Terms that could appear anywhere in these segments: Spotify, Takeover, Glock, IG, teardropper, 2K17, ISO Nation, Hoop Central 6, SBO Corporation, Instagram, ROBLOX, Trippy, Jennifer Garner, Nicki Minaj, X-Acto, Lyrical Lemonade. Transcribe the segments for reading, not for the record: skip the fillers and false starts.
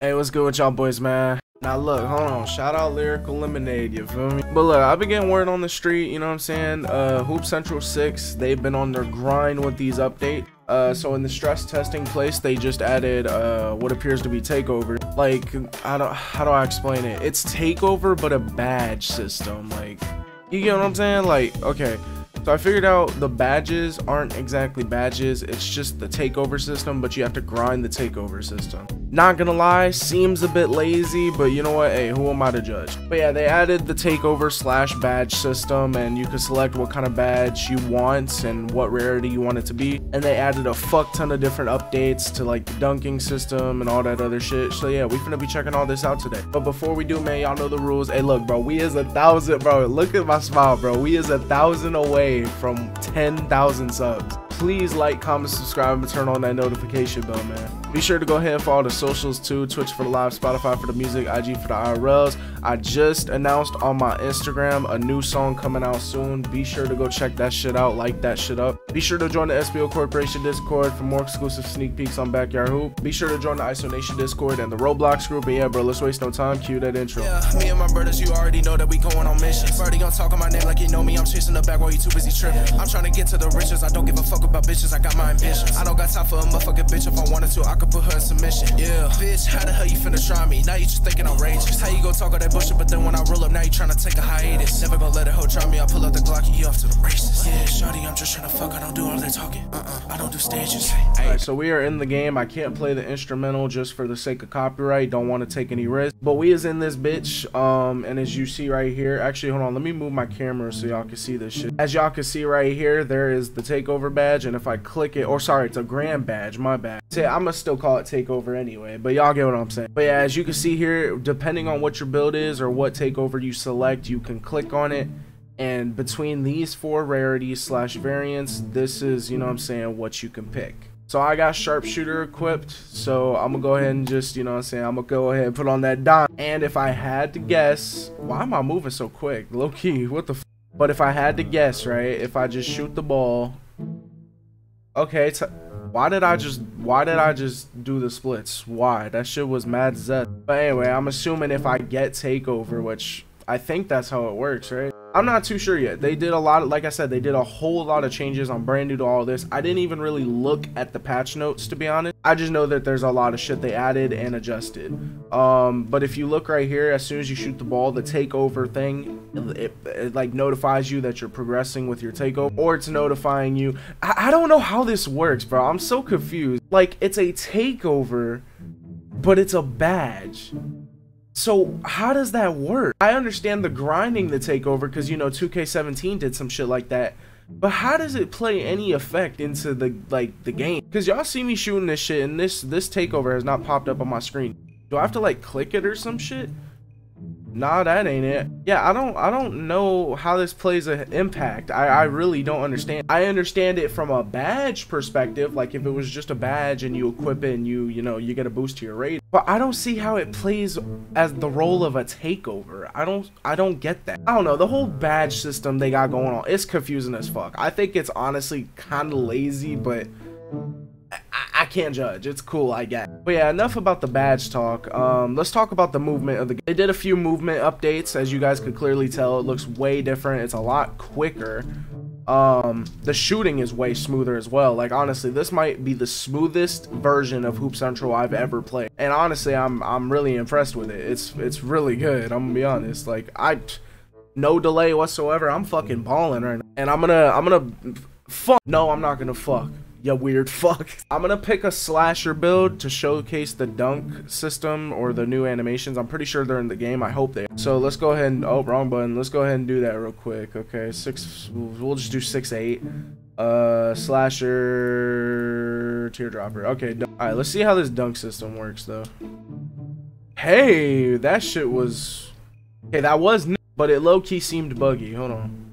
Hey, what's good with y'all boys, man? Now look, hold on, shout out Lyrical Lemonade, you feel me? But look, I've been getting word on the street, you know what I'm saying? Hoop Central 6, they've been on their grind with these updates. So in the stress testing place, they just added what appears to be Takeover. Like, how do I explain it? It's Takeover, but a badge system, like, you get what I'm saying? Like, okay. So I figured out the badges aren't exactly badges, it's just the takeover system, but you have to grind the takeover system. Not gonna lie, seems a bit lazy, but you know what, hey, who am I to judge? But yeah, they added the takeover / badge system, and you can select what kind of badge you want and what rarity you want it to be. And they added a fuck ton of different updates to like the dunking system and all that other shit. So yeah, we finna be checking all this out today. But before we do, man, y'all know the rules. Hey, look, bro, we is 1,000, bro. Look at my smile, bro. We is 1,000 away from 10,000 subs. Please like, comment, subscribe, and turn on that notification bell, man. Be sure to go ahead and follow the socials too. Twitch for the live, Spotify for the music, IG for the IRLs. I just announced on my Instagram a new song coming out soon. Be sure to go check that shit out, like that shit up. Be sure to join the SBO Corporation Discord for more exclusive sneak peeks on Backyard Hoop. Be sure to join the ISO Nation Discord and the ROBLOX group. And yeah, bro, let's waste no time. Cue that intro. Yeah, me and my brothers, you already know that we going on missions. Already gonna talk on my name like you know me. I'm chasing the back while you too busy tripping. I'm trying to get to the riches. I don't give a fuck about bitches, I got my ambitions. I don't got time for a motherfucking bitch. If I wanted to, I could put her in submission. Yeah, bitch, how the hell you finna try me? Now you just thinking I'm outrageous. How you gonna talk all that bullshit, but then when I roll up, now you tryna take a hiatus. Never gonna let a hoe try me, I pull out the Glock, you off to the races. Yeah, shawty, I'm just tryna fuck, I don't do all that talking. I don't do stages. Alright, so we are in the game. I can't play the instrumental just for the sake of copyright. Don't wanna take any risk. But we is in this bitch, and as you see right here, actually, hold on, let me move my camera so y'all can see this shit. As y'all can see right here, there is the takeover badge, and if I click it, or sorry, it's a grand badge, my bad. See, I'ma still call it takeover anyway, but y'all get what I'm saying. But yeah, as you can see here, depending on what your build is or what takeover you select, you can click on it. And between these four rarities / variants, this is, you know what I'm saying, what you can pick. So I got sharpshooter equipped, so I'm gonna go ahead and just, you know what I'm saying, I'm gonna go ahead and put on that dime. And if I had to guess, why am I moving so quick? Low key, what the f? But if I had to guess, right, if I just shoot the ball, okay, why did I just do the splits? Why? That shit was mad zest. But anyway, I'm assuming if I get takeover, which I think that's how it works, right? I'm not too sure yet. They did a lot of, like I said, they did a whole lot of changes. I'm brand new to all this. I didn't even really look at the patch notes, to be honest. I just know that there's a lot of shit they added and adjusted. But if you look right here, as soon as you shoot the ball, the takeover thing, it like notifies you that you're progressing with your takeover, or it's notifying you. I don't know how this works, bro. I'm so confused. Like, it's a takeover, but it's a badge. So how does that work? I understand the grinding the takeover because, you know, 2K17 did some shit like that. But how does it play any effect into the, like, the game? Because y'all see me shooting this shit and this takeover has not popped up on my screen. Do I have to, like, click it or some shit? Nah, that ain't it. Yeah, I don't know how this plays an impact. I really don't understand. I understand it from a badge perspective, like if it was just a badge and you equip it and you know, you get a boost to your rating. But I don't see how it plays as the role of a takeover. I don't get that. I don't know, the whole badge system they got going on, it's confusing as fuck. I think it's honestly kind of lazy, but I can't judge. It's cool, I guess. But yeah, enough about the badge talk. Let's talk about the movement of the game. They did a few movement updates. As you guys could clearly tell, it looks way different. It's a lot quicker. The shooting is way smoother as well. Like, honestly, this might be the smoothest version of Hoop Central I've ever played. And honestly, I'm really impressed with it. It's really good. I'm gonna be honest. Like, no delay whatsoever. I'm fucking balling right now. And I'm gonna fuck. No, I'm not gonna fuck. You weird fuck. I'm gonna pick a slasher build to showcase the dunk system or the new animations. I'm pretty sure they're in the game. I hope they are. So let's go ahead and, oh, wrong button. Let's go ahead and do that real quick. Okay, we'll just do 6'8". Slasher teardropper. Okay, dunk. All right, let's see how this dunk system works though. Hey, that shit was, okay, that was new, but it low-key seemed buggy. Hold on.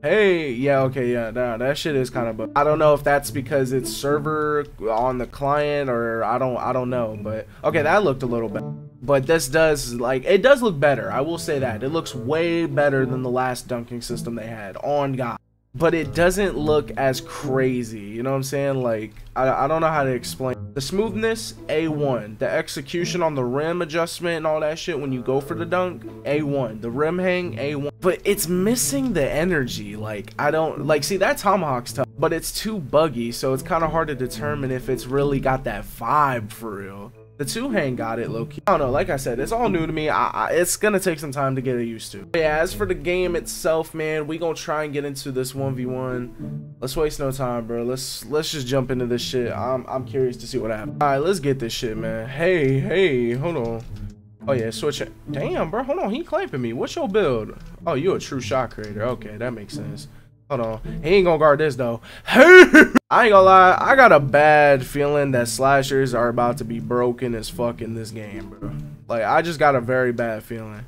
Hey, yeah, okay, yeah, nah, that shit is kind of buggy. I don't know if that's because it's server on the client or I don't know, but okay, that looked a little better. But this does, like, it does look better. I will say that. It looks way better than the last dunking system they had. On God. but it doesn't look as crazy, you know what I'm saying? Like, I don't know how to explain. The smoothness, A1. The execution on the rim adjustment and all that shit when you go for the dunk, A1. The rim hang, A1. But it's missing the energy. Like, I don't, like, see, that tomahawk's tough, but it's too buggy, so it's kind of hard to determine if it's really got that vibe for real. The two-hand got it low-key. I don't know, like I said, it's all new to me. It's gonna take some time to get used to. But yeah, as for the game itself, man, we gonna try and get into this 1v1. Let's waste no time, bro. Let's just jump into this shit. I'm curious to see what happens. All right, let's get this shit, man. Hey, hold on. Oh yeah, switch it. Damn, bro, hold on, he clamping me. What's your build? Oh, you a true shot creator. Okay, that makes sense. Hold on, he ain't gonna guard this though. I ain't gonna lie, I got a bad feeling that slashers are about to be broken as fuck in this game, bro. Like, I just got a very bad feeling.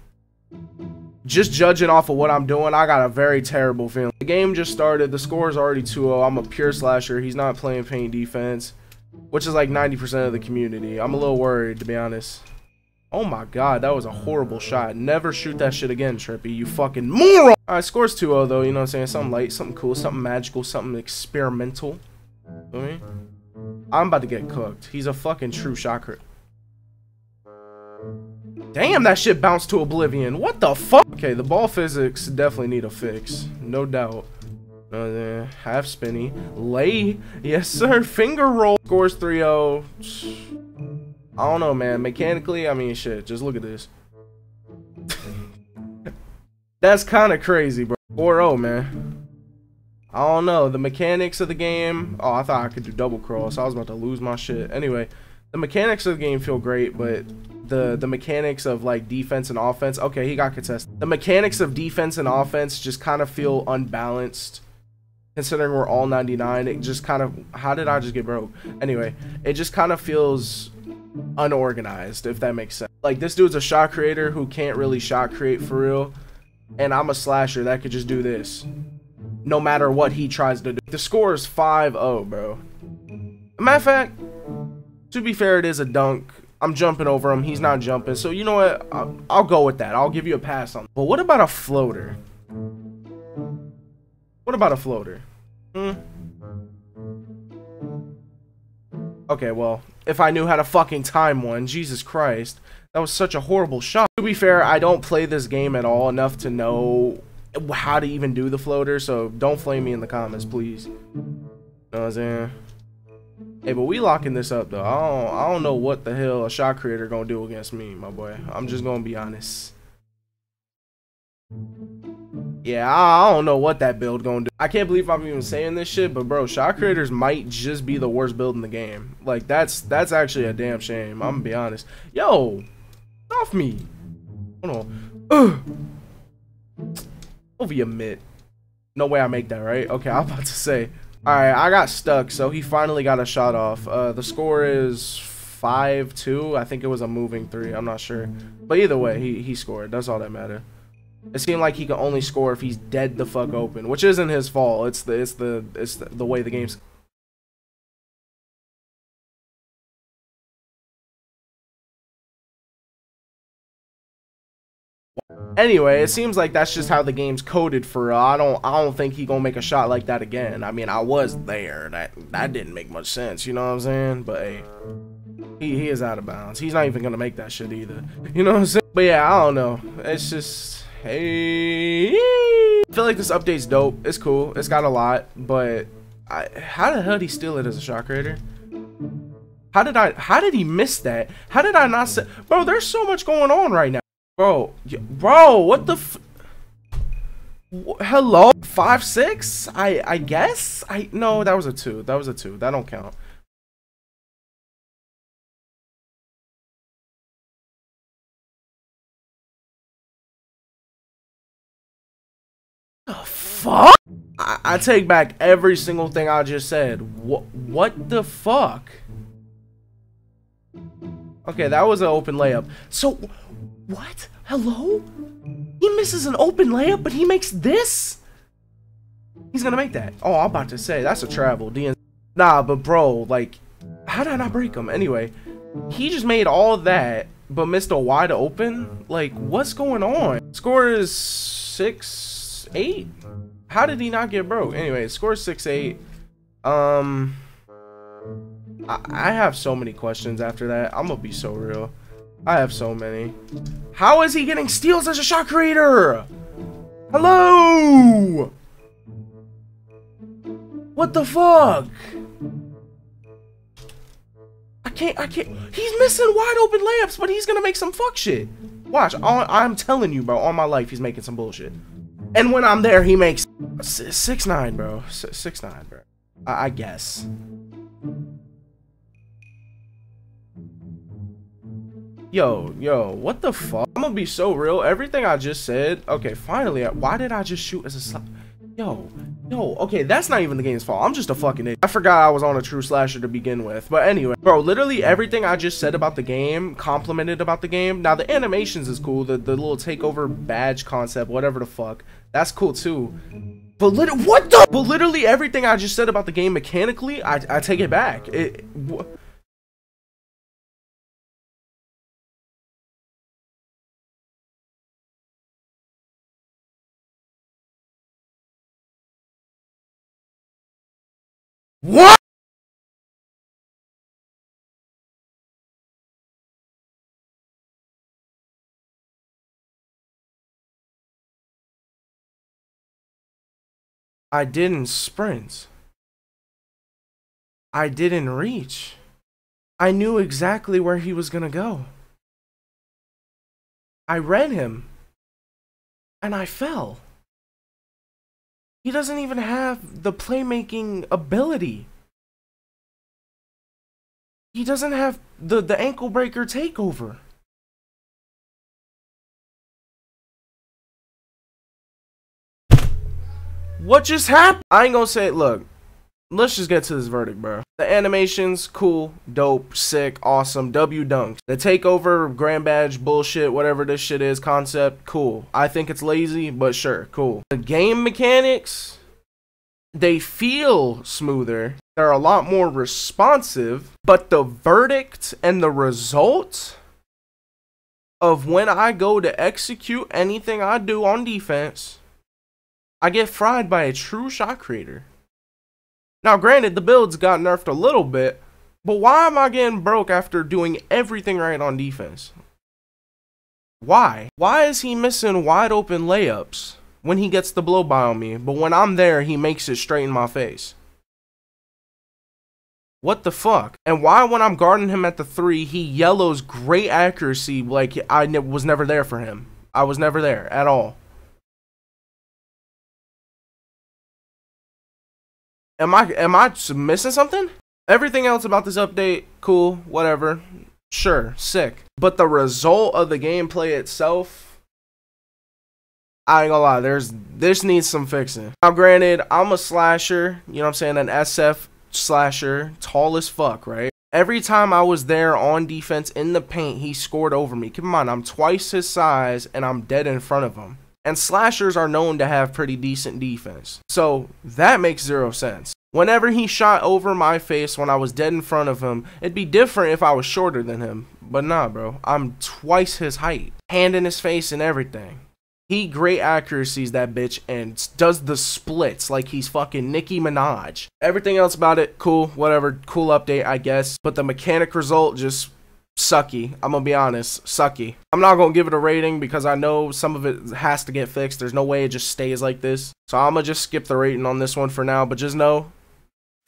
Just judging off of what I'm doing, I got a very terrible feeling. The game just started, the score is already 2-0. I'm a pure slasher, he's not playing paint defense, which is like 90% of the community. I'm a little worried, to be honest. Oh my god, that was a horrible shot. Never shoot that shit again, Trippy, you fucking moron! Alright, score's 2-0 though, you know what I'm saying? Something light, something cool, something magical, something experimental. Okay. I'm about to get cooked. He's a fucking true shocker. Damn, that shit bounced to oblivion. What the fuck? Okay, the ball physics definitely need a fix. No doubt. Half spinny. Lay. Yes, sir. Finger roll. Scores 3-0. I don't know, man. Mechanically, I mean, shit. Just look at this. That's kind of crazy, bro. 4-0, man. I don't know, the mechanics of the game. Oh, I thought I could do double cross. I was about to lose my shit. Anyway, the mechanics of the game feel great, but the mechanics of like defense and offense. Okay, he got contested. The mechanics of defense and offense just kind of feel unbalanced. Considering we're all 99, it just kind of, how did I just get broke? Anyway, it just kind of feels unorganized, if that makes sense. Like, this dude's a shot creator who can't really shot create for real. And I'm a slasher that could just do this. No matter what he tries to do. The score is 5-0, bro. Matter of fact, to be fair, it is a dunk. I'm jumping over him. He's not jumping. So, you know what? I'll go with that. I'll give you a pass on. But what about a floater? What about a floater? Okay, well, if I knew how to fucking time one. Jesus Christ. That was such a horrible shot. To be fair, I don't play this game at all enough to know how to even do the floater, so don't flame me in the comments, please. Know what I'm saying? Hey, but we locking this up though. I don't know what the hell a shot creator gonna do against me, my boy. I'm just gonna be honest. Yeah, I don't know what that build gonna do. I can't believe I'm even saying this shit, but bro, shot creators might just be the worst build in the game. Like, that's actually a damn shame. I'm gonna be honest. Yo, off me. Hold on. Ugh. Over your mid. No way I make that, right? Okay, I'm about to say. Alright, I got stuck, so he finally got a shot off. The score is 5-2. I think it was a moving 3. I'm not sure. But either way, he scored. That's all that mattered. It seemed like he could only score if he's dead the fuck open, which isn't his fault. It's the way the game's. Anyway, it seems like that's just how the game's coded for real. I don't think he gonna make a shot like that again. I mean, I was there. That didn't make much sense, you know what I'm saying? But hey, he is out of bounds. He's not even gonna make that shit either. You know what I'm saying? But yeah, I don't know. It's just, hey, I feel like this update's dope. It's cool. It's got a lot, but how the hell did he steal it as a shot creator? How did he miss that? How did I not say, bro, there's so much going on right now. Bro, what the f... Hello? 5-6? I guess? No, that was a 2. That was a 2. That don't count. The fuck? I take back every single thing I just said. What the fuck? Okay, that was an open layup. So... What? Hello? He misses an open layup, but he makes this? He's gonna make that. Oh, I'm about to say, that's a travel. Nah, but bro, like, how did I not break him? Anyway, he just made all that, but missed a wide open? Like, what's going on? Score is 6-8? How did he not get broke? Anyway, score 6-8. I have so many questions after that. I'm gonna be so real. I have so many. How is he getting steals as a shot creator? Hello? What the fuck? I can't. He's missing wide open layups, but he's gonna make some fuck shit. Watch. I'm telling you, bro. All my life, he's making some bullshit. And when I'm there, he makes 6-9, bro. 6-9, bro. I guess. Yo, what the fuck? I'm gonna be so real. Everything I just said. Okay, finally. Why did I just shoot as a slot? Yo, okay, that's not even the game's fault. I'm just a fucking idiot. I forgot I was on a true slasher to begin with. But anyway, bro, literally everything I just said about the game, complimented about the game. Now, the animations is cool. The little takeover badge concept, whatever the fuck. That's cool, too. But literally everything I just said about the game mechanically, I take it back. What? I didn't sprint. I didn't reach. I knew exactly where he was gonna go. I read him. And I fell. He doesn't even have the playmaking ability. He doesn't have the ankle breaker takeover. What just happened? I ain't gonna say it. Look, let's just get to this verdict, bro. The animations, cool, dope, sick, awesome, W dunks. The takeover, grand badge, bullshit, whatever this shit is, concept, cool. I think it's lazy, but sure, cool. The game mechanics, they feel smoother. They're a lot more responsive, but the verdict and the result of when I go to execute anything I do on defense, I get fried by a true shot creator. Now, granted, the builds got nerfed a little bit, but why am I getting broke after doing everything right on defense? Why? Why is he missing wide open layups when he gets the blow by on me, but when I'm there, he makes it straight in my face? What the fuck? And why when I'm guarding him at the three, he yellows great accuracy like I was never there for him? I was never there at all. Am I missing something? Everything else about this update, cool, whatever, sure, sick. But the result of the gameplay itself, I ain't gonna lie, this needs some fixing. Now, granted, I'm a slasher, you know what I'm saying, an SF slasher, tall as fuck, right? Every time I was there on defense in the paint, he scored over me. Keep in mind, I'm twice his size, and I'm dead in front of him. And slashers are known to have pretty decent defense. So that makes zero sense. Whenever he shot over my face when I was dead in front of him, it'd be different if I was shorter than him. But nah, bro. I'm twice his height. Hand in his face and everything. He great accuracies that bitch and does the splits like he's fucking Nicki Minaj. Everything else about it, cool, whatever. Cool update, I guess. But the mechanic result just... sucky. I'm gonna be honest, sucky. I'm not gonna give it a rating because I know some of it has to get fixed. There's no way it just stays like this. So I'm gonna just skip the rating on this one for now, but just know,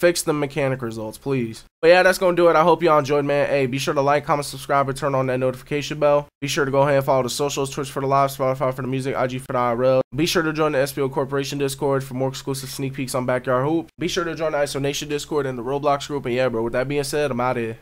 fix the mechanic results, please. But yeah, that's gonna do it. I hope y'all enjoyed, man. Hey, be sure to like, comment, subscribe, and turn on that notification bell. Be sure to go ahead and follow the socials, Twitch for the live, Spotify for the music, IG for the IRL. Be sure to join the SBO Corporation Discord for more exclusive sneak peeks on Backyard Hoop. Be sure to join the ISO Nation Discord and the Roblox group. And yeah, bro, with that being said, I'm out of here.